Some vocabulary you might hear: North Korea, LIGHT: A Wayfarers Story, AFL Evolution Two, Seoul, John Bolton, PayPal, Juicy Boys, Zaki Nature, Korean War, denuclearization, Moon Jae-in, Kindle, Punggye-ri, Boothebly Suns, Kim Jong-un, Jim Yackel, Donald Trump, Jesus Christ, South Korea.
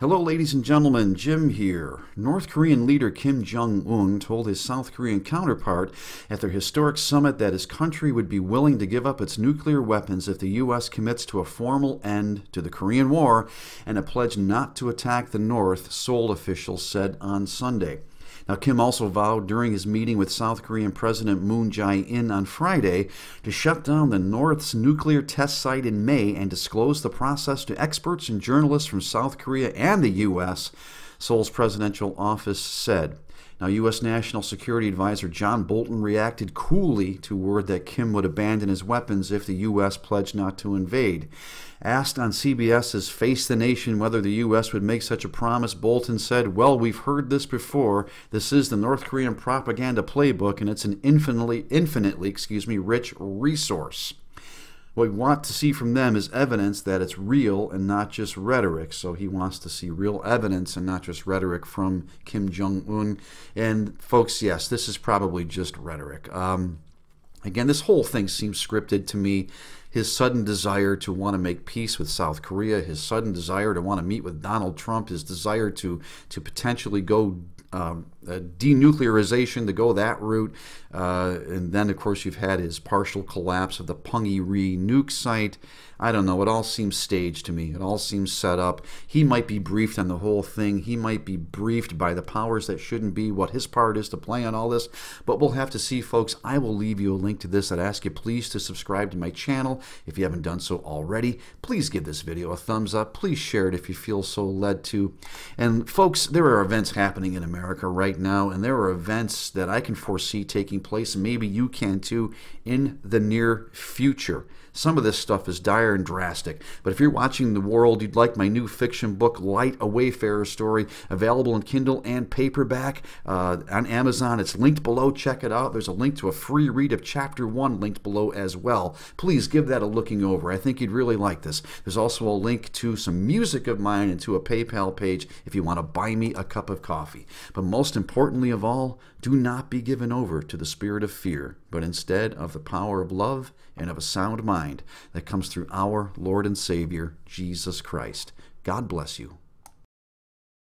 Hello ladies and gentlemen, Jim here. North Korean leader Kim Jong-un told his South Korean counterpart at their historic summit that his country would be willing to give up its nuclear weapons if the U.S. commits to a formal end to the Korean War and a pledge not to attack the North, Seoul officials said on Sunday. Now, Kim also vowed during his meeting with South Korean President Moon Jae-in on Friday to shut down the North's nuclear test site in May and disclose the process to experts and journalists from South Korea and the U.S., Seoul's presidential office said. Now, U.S. National Security Advisor John Bolton reacted coolly to word that Kim would abandon his weapons if the U.S. pledged not to invade. Asked on CBS's Face the Nation whether the U.S. would make such a promise, Bolton said, "Well, we've heard this before. This is the North Korean propaganda playbook, and it's an infinitely rich resource. What we want to see from them is evidence that it's real and not just rhetoric." So he wants to see real evidence and not just rhetoric from Kim Jong-un. And folks, yes, this is probably just rhetoric. Again, this whole thing seems scripted to me. His sudden desire to want to make peace with South Korea, his sudden desire to want to meet with Donald Trump, his desire to potentially go denuclearization, to go that route. And then, of course, you've had his partial collapse of the Punggye-ri nuke site. I don't know. It all seems staged to me. It all seems set up. He might be briefed on the whole thing. He might be briefed by the powers that shouldn't be what his part is to play on all this. But we'll have to see, folks. I will leave you a link to this. I'd ask you please to subscribe to my channel if you haven't done so already. Please give this video a thumbs up. Please share it if you feel so led to. And, folks, there are events happening in America right now, and there are events that I can foresee taking place, and maybe you can too, in the near future. Some of this stuff is dire and drastic, but if you're watching the world, you'd like my new fiction book, Light: A Wayfarers Story, available in Kindle and paperback on Amazon. It's linked below. Check it out. There's a link to a free read of Chapter 1 linked below as well. Please give that a looking over. I think you'd really like this. There's also a link to some music of mine and to a PayPal page if you want to buy me a cup of coffee. But most importantly of all, do not be given over to the spirit of fear, but instead of the power of love and of a sound mind that comes through our Lord and Savior, Jesus Christ. God bless you.